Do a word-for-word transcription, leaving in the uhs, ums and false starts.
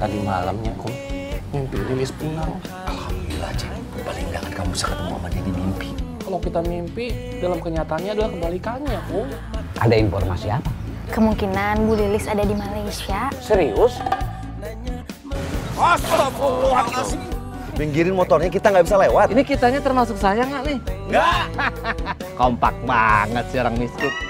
Tadi malamnya, Kum, mimpi Lilis pulang. Alhamdulillah, Cik. Paling nggak kan kamu bisa ketemu sama dia di mimpi. Kalau kita mimpi, dalam kenyataannya adalah kebalikannya, Kum. Ada informasi apa? Kemungkinan Bu Lilis ada di Malaysia. Serius? Astagfirullahaladzim. Pinggirin motornya, kita nggak bisa lewat. Ini kitanya termasuk saya nggak nih? Nggak. Kompak banget si orang miskin.